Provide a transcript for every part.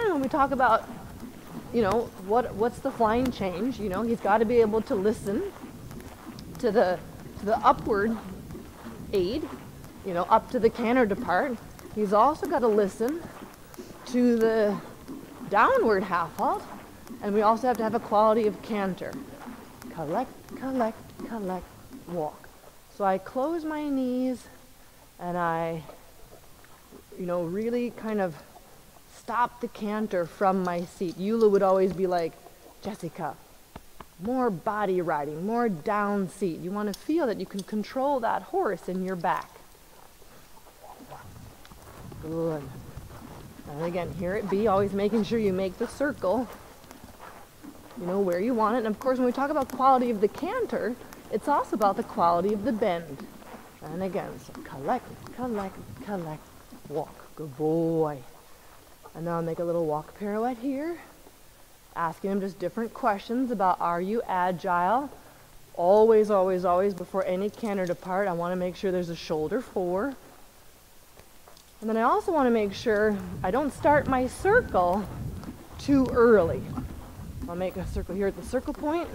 again, when we talk about, you know, what's the flying change, you know, he's got to be able to listen to the upward aid, you know, up to the can or depart. He's also got to listen to the downward half halt, and we also have to have a quality of canter. Collect, collect, collect, walk. So I close my knees and I, you know, really kind of stop the canter from my seat. Eula would always be like, Jessica, more body riding, more down seat. You want to feel that you can control that horse in your back. Good. And again, here it be, always making sure you make the circle, you know, where you want it. And of course, when we talk about quality of the canter, it's also about the quality of the bend. And again, so collect, collect, collect, walk. Good boy. And now I'll make a little walk pirouette here, asking him just different questions about, are you agile? Always, always, always, before any canter depart, I want to make sure there's a shoulder forward. And then I also want to make sure I don't start my circle too early. I'll make a circle here at the circle point,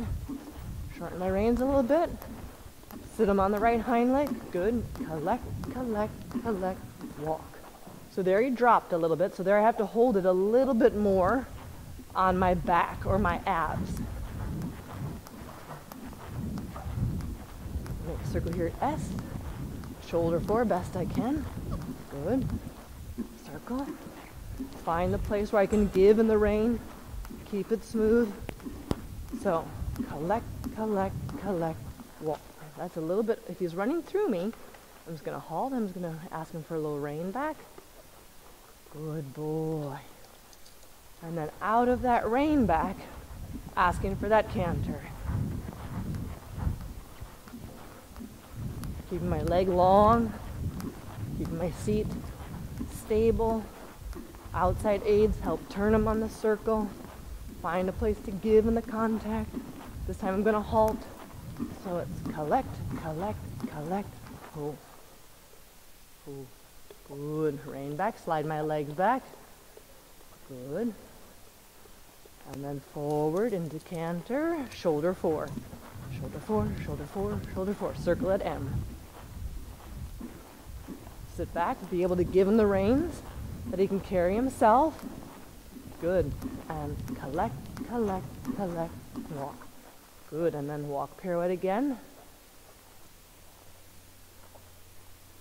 shorten my reins a little bit, sit him on the right hind leg, good, collect, collect, collect, walk. So there he dropped a little bit, so there I have to hold it a little bit more on my back or my abs. Make a circle here at S, shoulder forward best I can. Good. Circle. Find the place where I can give in the rein. Keep it smooth. So, collect, collect, collect, walk. That's a little bit, if he's running through me, I'm just going to halt him. I'm just going to ask him for a little rein back. Good boy. And then out of that rein back, asking for that canter. Keeping my leg long. Keeping my seat stable. Outside aids help turn them on the circle. Find a place to give in the contact. This time I'm going to halt. So it's collect, collect, collect, pull. Pull. Good. Rein back. Slide my legs back. Good. And then forward into canter. Shoulder four. Shoulder four, shoulder four, shoulder four. Circle at M. Sit back, be able to give him the reins that he can carry himself. Good. And collect, collect, collect, walk. Good. And then walk pirouette again.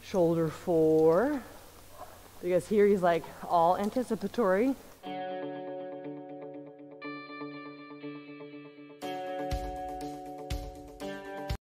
Shoulder four. Because here he's like all anticipatory.